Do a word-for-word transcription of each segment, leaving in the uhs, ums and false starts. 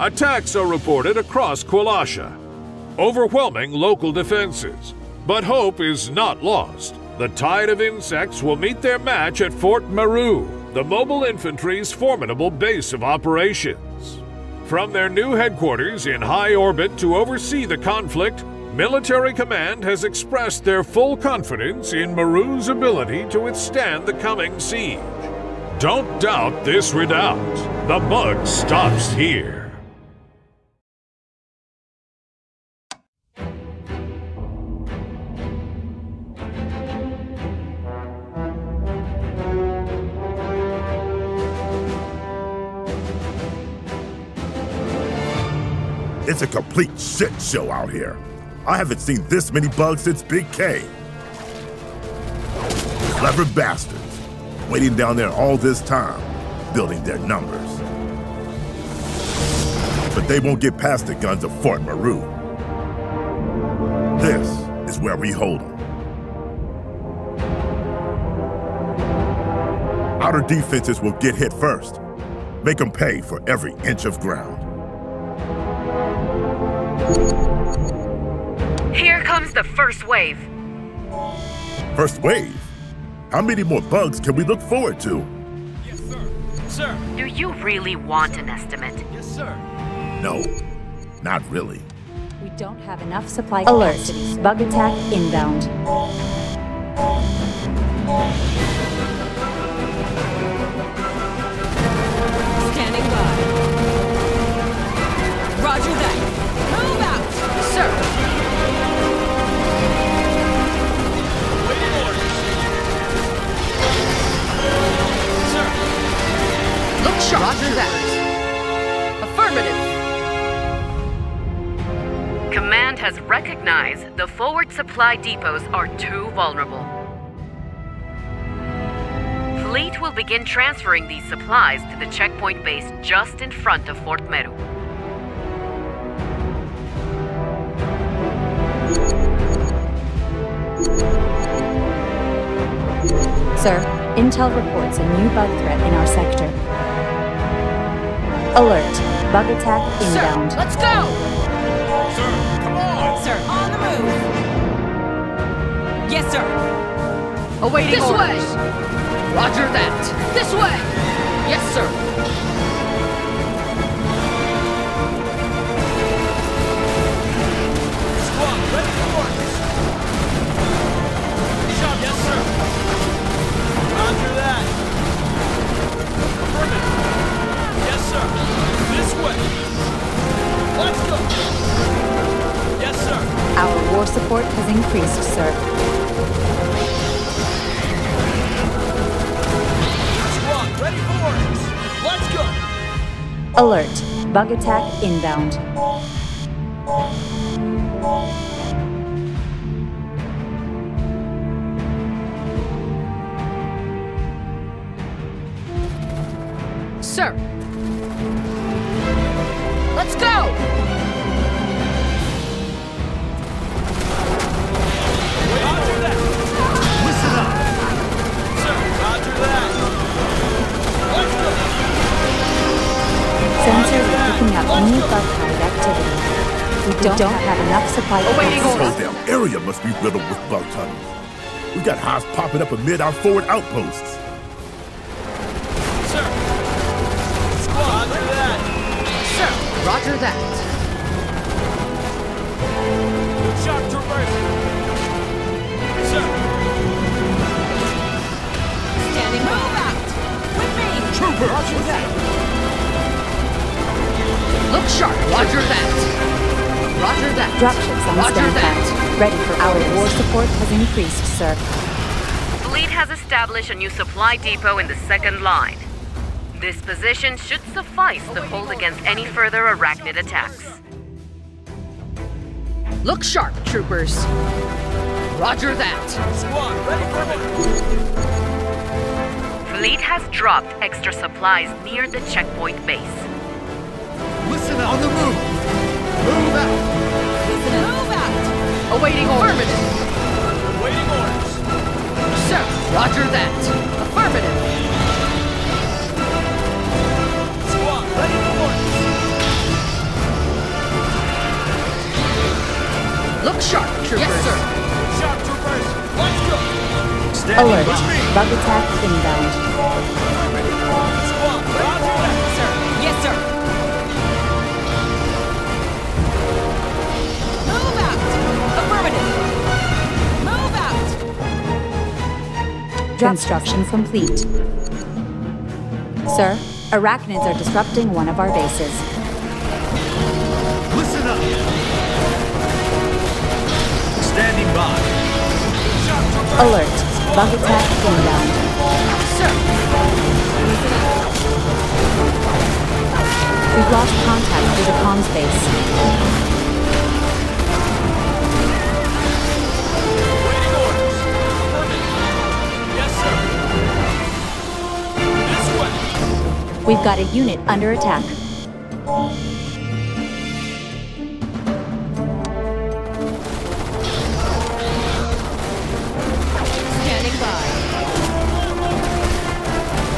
Attacks are reported across Kualasha, overwhelming local defenses. But hope is not lost. The tide of insects will meet their match at Fort Maru, the mobile infantry's formidable base of operations. From their new headquarters in high orbit to oversee the conflict, Military Command has expressed their full confidence in Maru's ability to withstand the coming siege. Don't doubt this redoubt. The bug stops here. It's a complete shit show out here. I haven't seen this many bugs since Big K. Clever bastards, waiting down there all this time, building their numbers. But they won't get past the guns of Fort Maru. This is where we hold them. Outer defenses will get hit first. Make them pay for every inch of ground. Here comes the first wave. First wave? How many more bugs can we look forward to? Yes, sir. Sir. Do you really want an estimate? Yes, sir. No, not really. We don't have enough supply. Alert. Capacities. Bug attack inbound. Standing by. Roger that. Move out, sir! Waiting orders. Sir! Look sharp! Roger that. Affirmative! Command has recognized the forward supply depots are too vulnerable. Fleet will begin transferring these supplies to the checkpoint base just in front of Fort Meadow. Sir, Intel reports a new bug threat in our sector. Alert. Bug attack inbound. Sir, let's go! Sir, come on! Sir, on the move! Yes, sir! Awaiting this orders. This way! Roger that! This way! Yes, sir! Squad, ready for work! Shot, yes, sir! Roger that. Affirmative. Yes, sir. This way. Let's go. Yes, sir. Our war support has increased, sir. Squad, ready for orders. Let's go. Alert. Bug attack inbound. Sir. Let's go! Roger that! Listen up! Sir, roger that! Let's go! Sensors are picking up new bug kind activity. We don't, don't have enough supply. Oh, this whole damn area must be riddled with bug tunnels. We got hives popping up amid our forward outposts. Roger that. Good shot, Traverse. Sir. Standing move out. With me. Trooper. Roger that. Look sharp. Roger that. Roger that. Dropships on Roger standby. That. Ready for our war support has increased, sir. Fleet has established a new supply depot in the second line. This position should suffice to hold against any further arachnid attacks. Look sharp, troopers. Roger that. Squad, ready for it. Fleet has dropped extra supplies near the checkpoint base. Listen up. On the move. Move out. Listen up. Move out. Awaiting orders. Affirmative. Awaiting orders. Sir, roger that. Affirmative. Ready for orders. Alert. Bug attack inbound. Yes, sir. Move out. Affirmative. Move out. Construction complete. Sir, arachnids are disrupting one of our bases. Listen up. Standing by. Alert. Bug attack inbound. Sir. We've lost contact with the comms base. Waiting orders. Yes, sir. This way. We've got a unit under attack.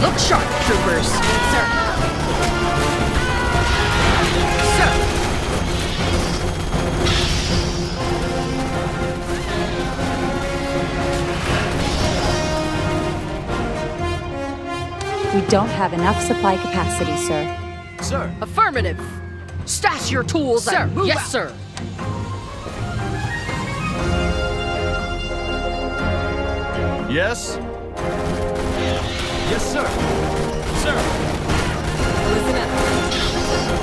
Look sharp, troopers. Sir. Sir. We don't have enough supply capacity, sir. Sir. Affirmative. Stash your tools, sir. And move yes, out. Sir. Yes. Yes, sir. Sir. Listen up.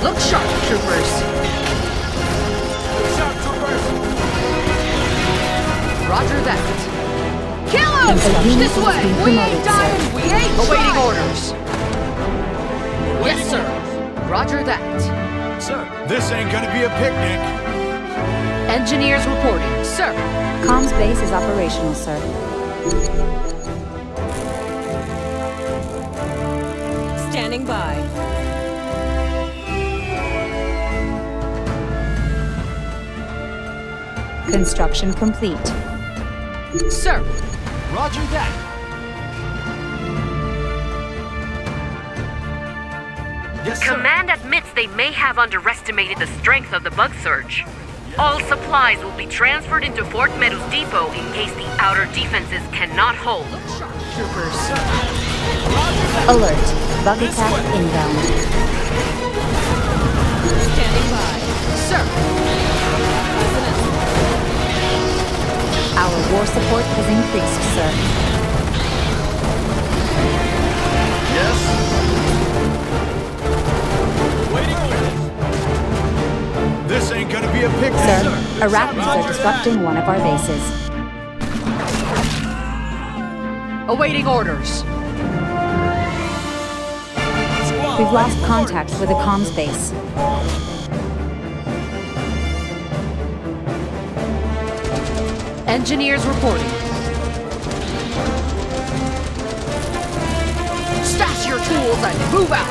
Look sharp, troopers. Look sharp, troopers. Roger that. Kill him! This way! We ain't dying! We ain't dying! Awaiting orders. Yes, sir. Roger that. Sir, this ain't gonna be a picnic. Engineers reporting, sir. Comms base is operational, sir. Standing by. Construction complete. Sir. Roger that. Yes, sir. Command admits they may have underestimated the strength of the bug surge. All supplies will be transferred into Fort Meadow's depot in case the outer defenses cannot hold. Troopers. Alert. Bug attack inbound. Standing by. Sir. Our war support has increased, sir. Yes. Waiting orders. This ain't gonna be a picnic, sir. Sir, arachnids are disrupting one of our bases. Awaiting orders. We've lost contact with the comms base. Engineers reporting. Stash your tools and move out!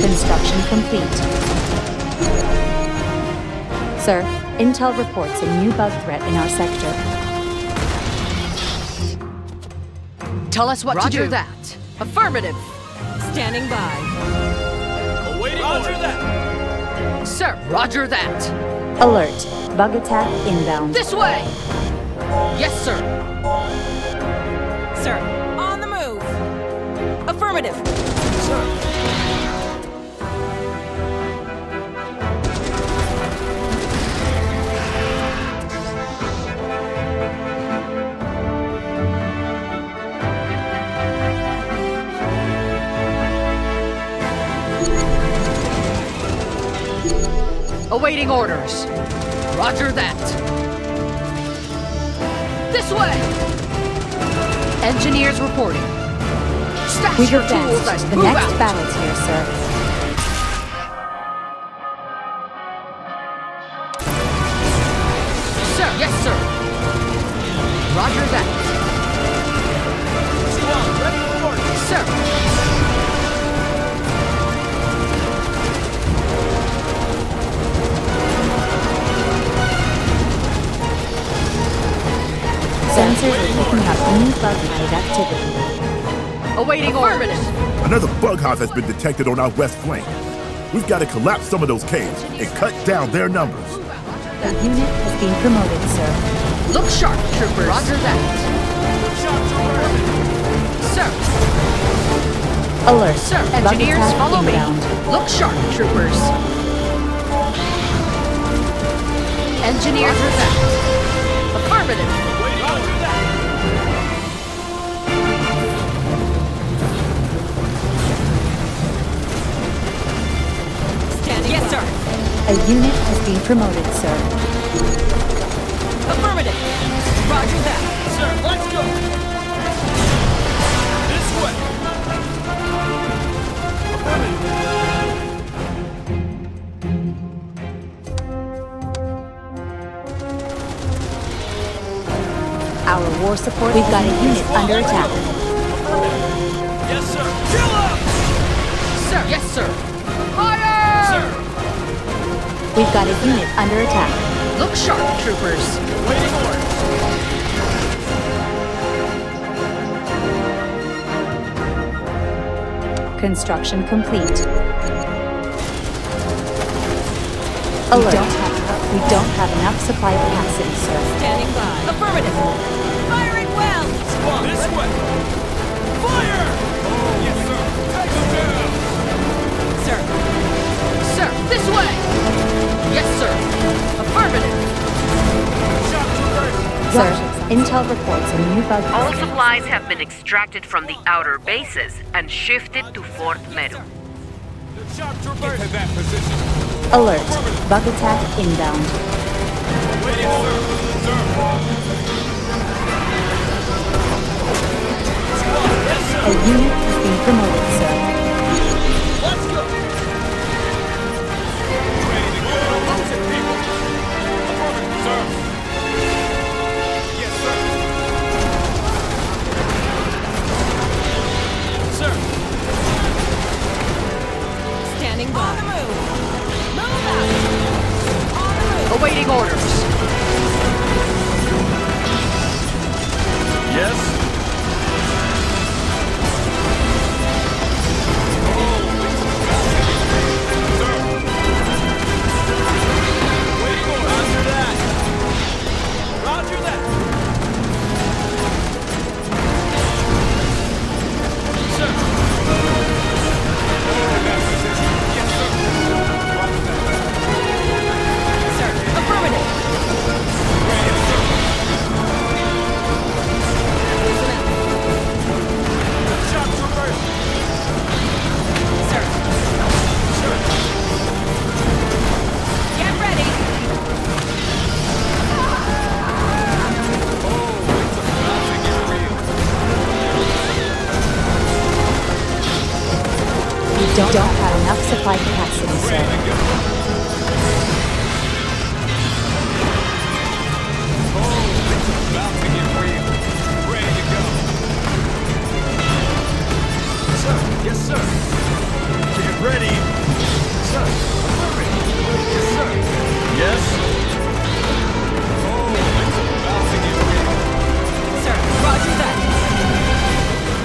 Construction complete. Sir. Intel reports a new bug threat in our sector. Tell us what Roger to do. Roger that. Affirmative. Standing by. Awaiting Roger orders. That. Sir. Roger that. Alert. Bug attack inbound. This way. Yes, sir. Sir. On the move. Affirmative. Sir. Awaiting orders. Roger that. This way. Engineers reporting. Stash We've your tools and the move next out. Battle's here, sir. Sir, yes, sir. Roger that. Squad, ready for orders, sir. Sensors are picking up new bug-related activity. Awaiting orders. Another bug house has been detected on our west flank. We've got to collapse some of those caves and cut down their numbers. The unit is being promoted, sir. Look sharp, troopers. Roger that. Sir. Alert. Sir, engineers, follow me. Look sharp, troopers. Engineers, roger that. Affirmative. Yes, sir. A unit has been promoted, sir. Affirmative. Roger that. Sir, let's go. This way. Affirmative. Our war support. We've got a unit under attack. Yes, sir. Kill him! Sir, yes, sir. Fire! We've got a unit under attack. Look sharp, troopers. Waiting orders. Construction complete. Alert. We don't have, we don't have enough supply capacity, sir. Standing by. Affirmative. Firing well. Squad. This way. Fire! Oh, yes, sir. Take them down. Sir. Sir, this way! Yes, sir. Affirmative. Sir, intel reports a new bug. All supplies have been extracted from the outer bases and shifted to Fort Meadow. Alert. Bug attack inbound. A unit is being promoted, sir. Let's go! On the move! Move out! On the move! Awaiting orders. Yes? Sir! Waiting orders! Roger that! Roger that! Sir! Don't, don't have enough supply capacity, sir. Oh, it's about to get real. Ready to go. Sir, yes, sir. Get ready. Sir, hurry. Yes, sir. Yes. Oh, it's about to get real. Sir, roger that.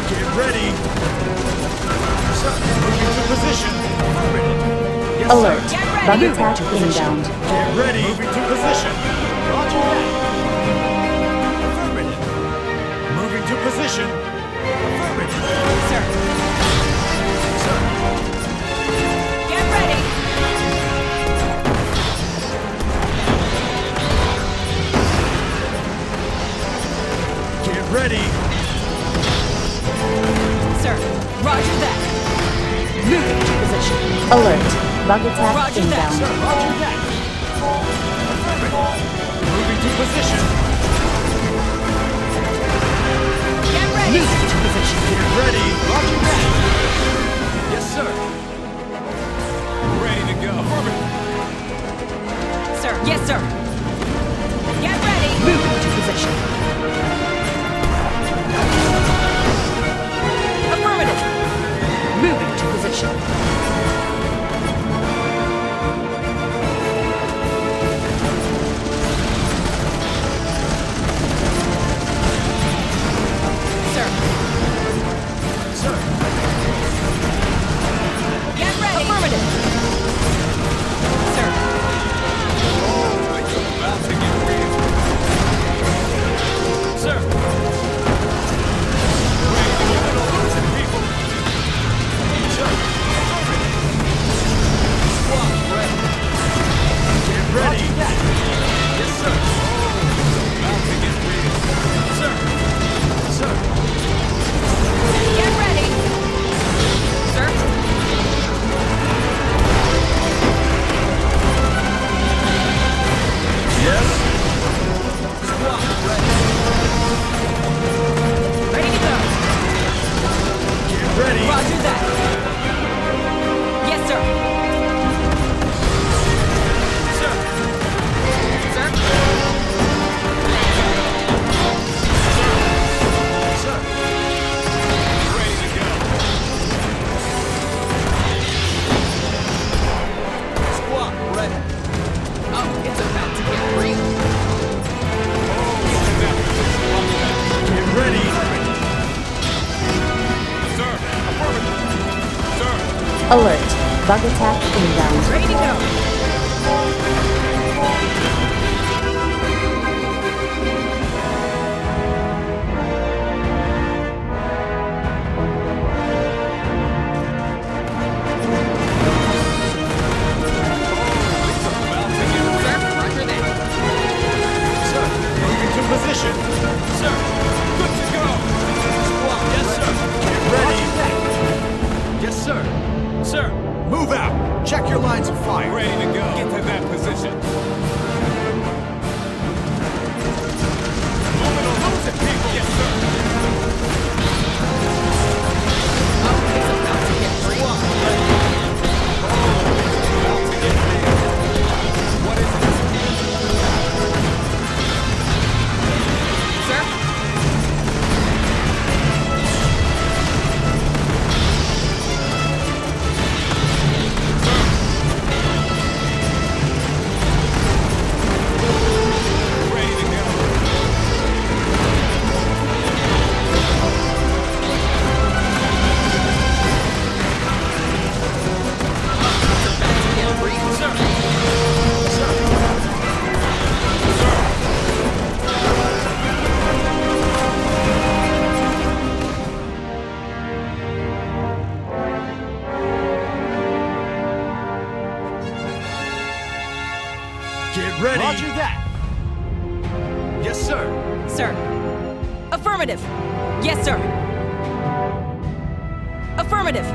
Get ready. Sir. Position. Yes, alert. Bug attack inbound. Get ready. Moving to position. Roger that. Affirmative. Moving to position. Affirmative. Sir. Sir. Get ready. Get ready. Sir. Roger that. Moving to position. Alert. Bug attack roger inbound. That, sir. Roger that. Moving to position. Get ready. Moving to position. Get ready. Roger that. Yes, sir. Ready to go. Sir. Yes, sir. Get ready. Moving to position. Affirmative. Moving to position. Sir. Sir. Get ready. Affirmative. Alert. Bug attack inbound. Ready to go. Sir, moving to position. Sir, move out! Check your lines of fire. Ready to go. Get to that position. Moment of losing people. Yes, sir. Oh, it's about to get free. Oh, it's about to get free. Alert. A unit has been promoted, sir. Sir? Get ready!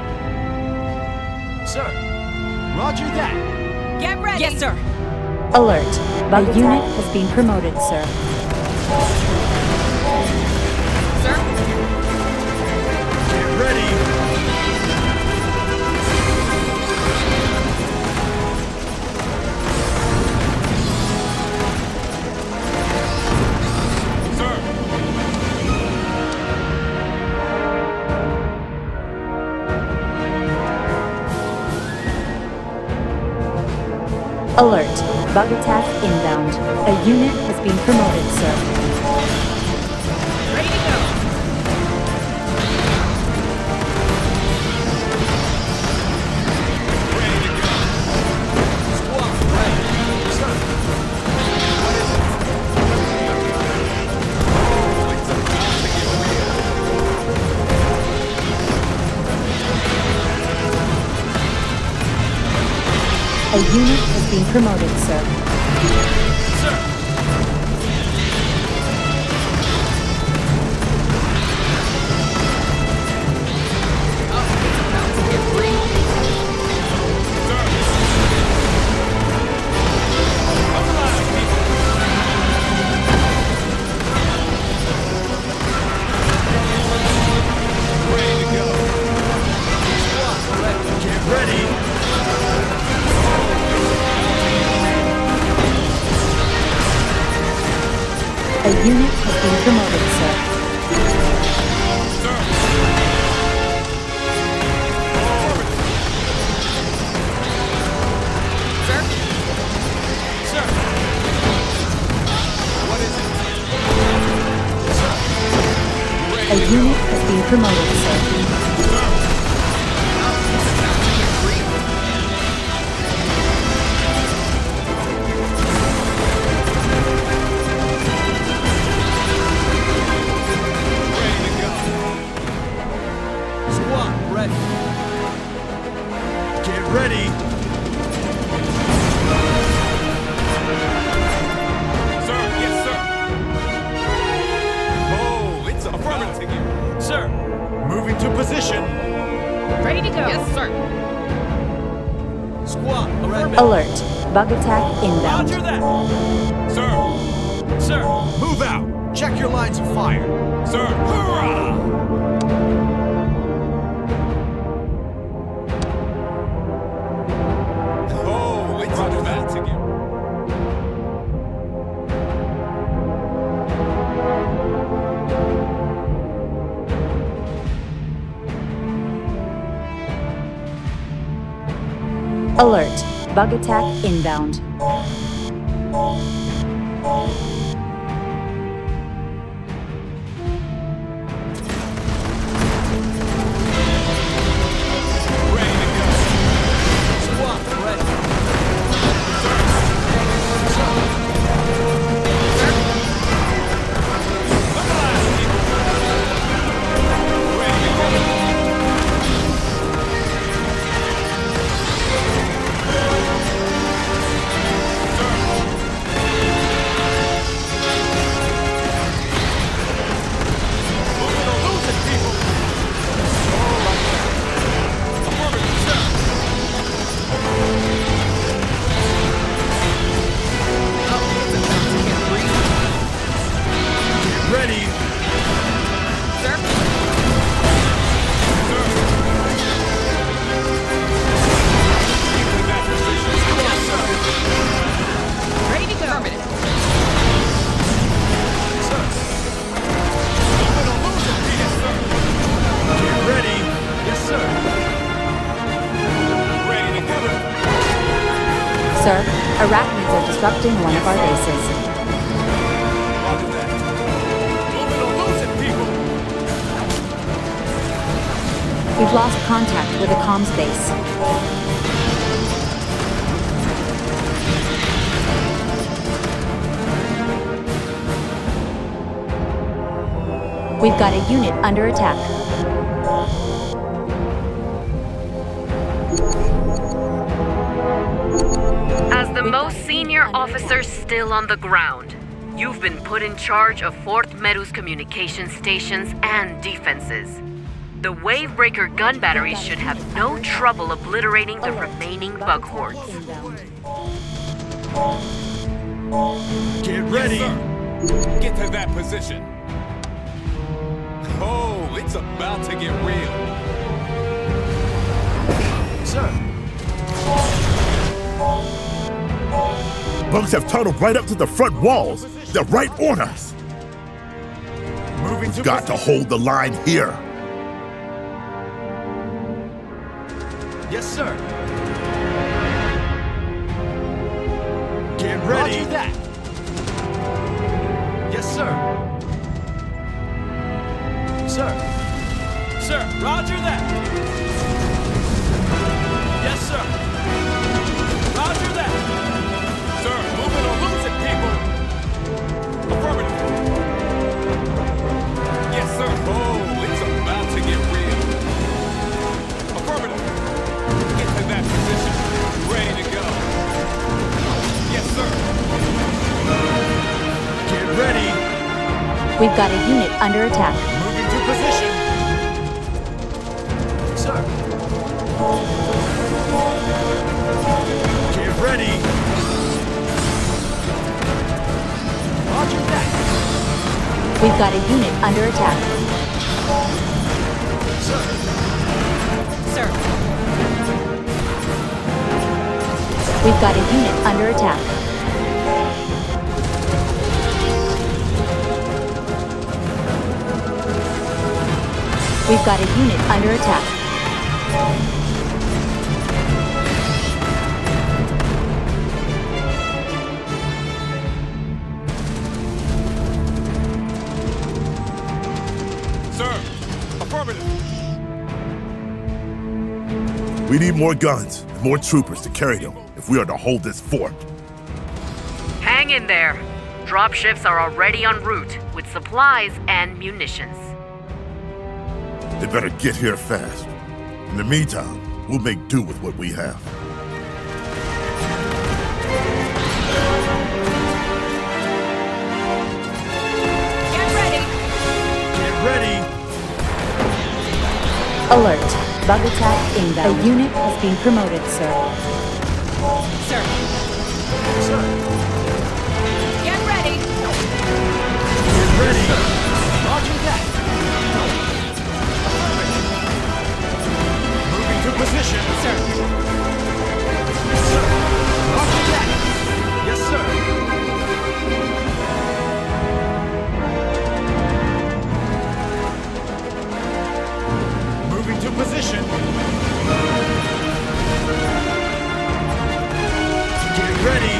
Sir? Alert. Bug attack inbound. A unit has been promoted, sir. Ready to go. Ready to go. Squad ready, sir. What is it? Oh, it's about to get real. A unit has been promoted, sir. Bug attack inbound. Roger that! Sir! Sir! Move out! Check your lines of fire! Sir! Hurrah! Oh, it's under that again. Alert! Bug attack inbound. Ready to go. Sir, arachnids are disrupting one of our bases. Roger that. You're gonna lose it, people! We've lost contact with a comms base. We've got a unit under attack. As the most senior officer still on the ground, you've been put in charge of Fort Meadows communication stations and defenses. The Wavebreaker gun batteries should have no trouble obliterating the remaining bug hordes. Get ready! Yes, get to that position! Oh, it's about to get real. Sir. Bugs have tunneled right up to the front walls. They're right on us. Moving We've to got position. to hold the line here. Yes, sir. Get ready. Roger that. Yes, sir. Sir. Sir, roger that. Yes, sir. Roger that. Sir, move it or lose it, people. Affirmative. Yes, sir. Oh, it's about to get real. Affirmative. Get to that position. Ready to go. Yes, sir. Get ready. We've got a unit under attack. Position. Sir. Get ready. Roger that. We've got a unit under attack. Sir. Sir. We've got a unit under attack. We've got a unit under attack. Sir, affirmative. We need more guns and more troopers to carry them if we are to hold this fort. Hang in there. Dropships are already en route with supplies and munitions. They better get here fast. In the meantime, we'll make do with what we have. Get ready! Get ready! Alert. Bug attack inbound. A unit has been promoted, sir. Sir. Sir. Get ready! Get ready! Roger that! Position, sir. Yes, sir. Roger that. Yes, sir. Moving to position. Get ready.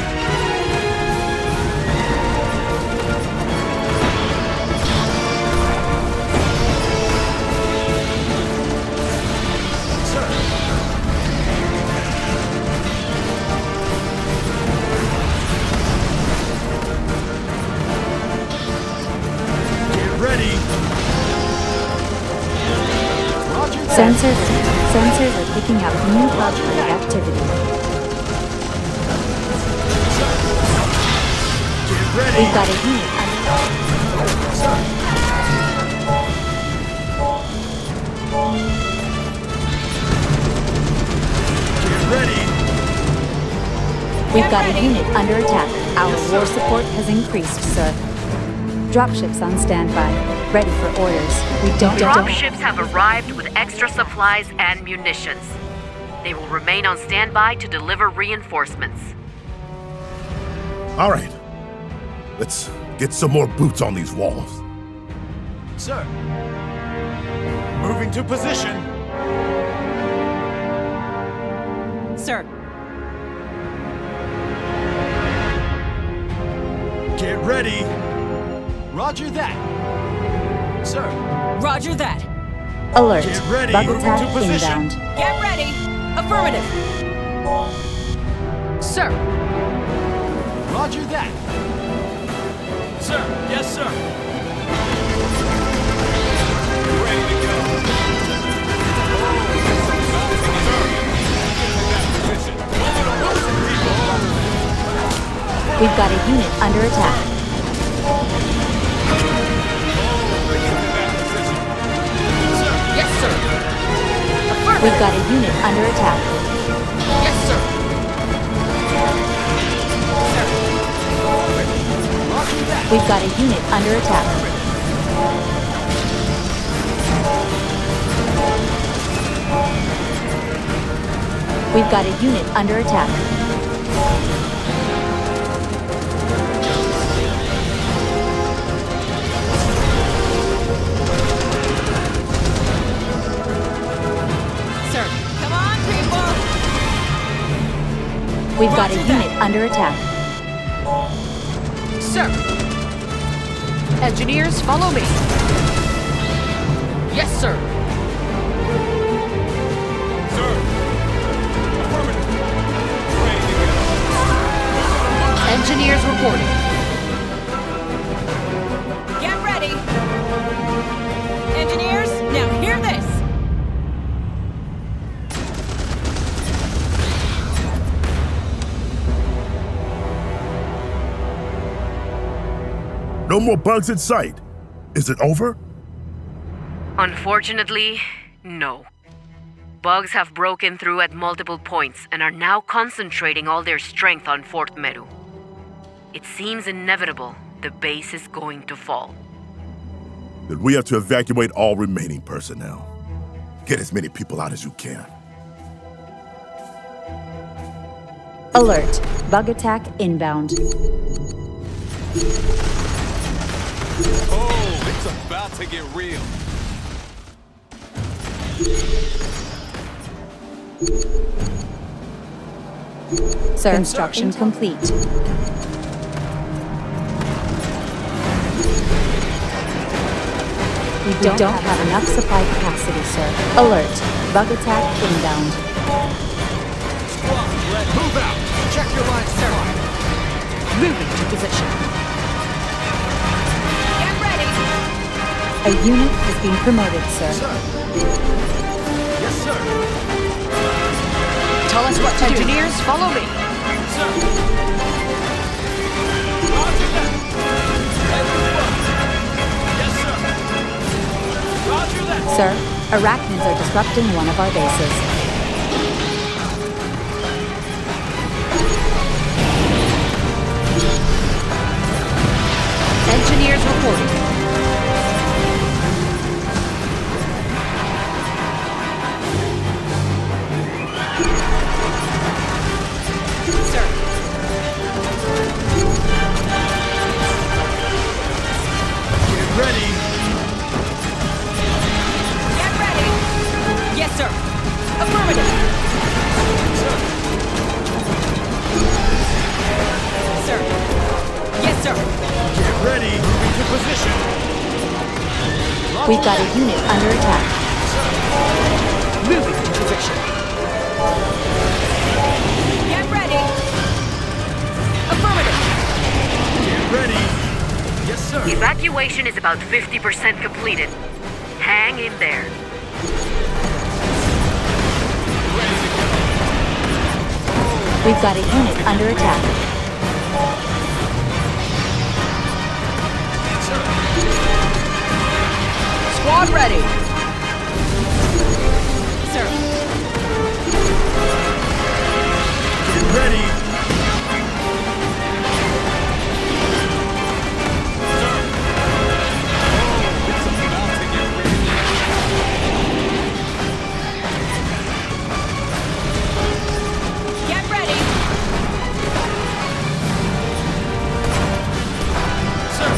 Sensors, sensors are picking up new bug activity. We've got a unit under attack. We've got a unit under attack. Our war support has increased, sir. Dropships on standby, ready for orders. We don't. Dropships have arrived with extra supplies and munitions. They will remain on standby to deliver reinforcements. All right, let's get some more boots on these walls. Sir, moving to position. Sir. Get ready. Roger that. Sir. Roger that. Alert. Get ready. Bug attack inbound. Get ready. Affirmative. Sir. Roger that. Sir. Yes, sir. Ready to go. We've got a unit under attack. Yes, sir. We've got a unit under attack. Yes, sir. We've got a unit under attack. We've got a unit under attack. We've got a unit under attack. Sir! Engineers, follow me! Yes, sir! Sir! Affirmative! Engineers reporting. Get ready! Engineers, now hear this! No more bugs in sight. Is it over? Unfortunately, no. Bugs have broken through at multiple points and are now concentrating all their strength on Fort Meadow. It seems inevitable the base is going to fall. Then we have to evacuate all remaining personnel. Get as many people out as you can. Alert. Bug attack inbound. Oh, it's about to get real. Sir, construction Sir. complete. We don't, don't have, have enough supply capacity, sir. Alert. Bug attack inbound. Squad, ready. Move out. Check your line, sir. Moving to position. A unit has been promoted, sir. sir. Yes, sir. Tell us what to do. Engineers, follow me. Sir. Roger that. Yes, sir. Roger that. Sir, arachnids are disrupting one of our bases. Engineers reporting. We've got a unit under attack. Moving to position. Get ready. Affirmative. Get ready. Yes, sir. Evacuation is about fifty percent completed. Hang in there. We've got a unit under attack. Squad ready. Sir. Get ready. Sir. Oh, it's about to get ready. Get ready. Sir.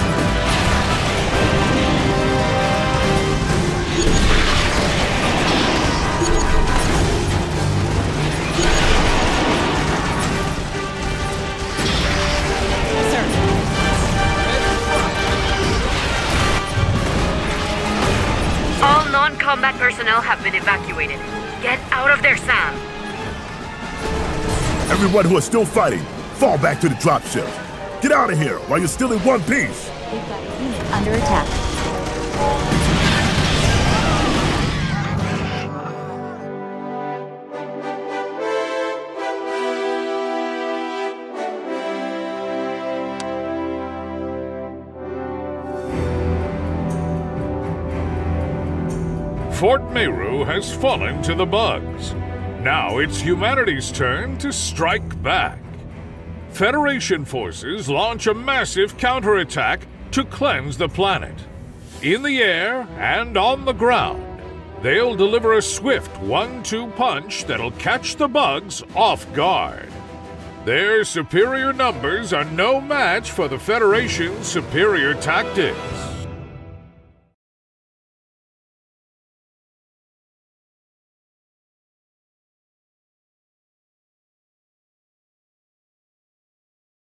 combat personnel have been evacuated. Get out of there, Sam! Everyone who is still fighting, fall back to the dropship. Get out of here while you're still in one piece! We've got a unit under attack. Fort Mearu has fallen to the bugs. Now it's humanity's turn to strike back. Federation forces launch a massive counterattack to cleanse the planet. In the air and on the ground, they'll deliver a swift one two punch that'll catch the bugs off guard. Their superior numbers are no match for the Federation's superior tactics.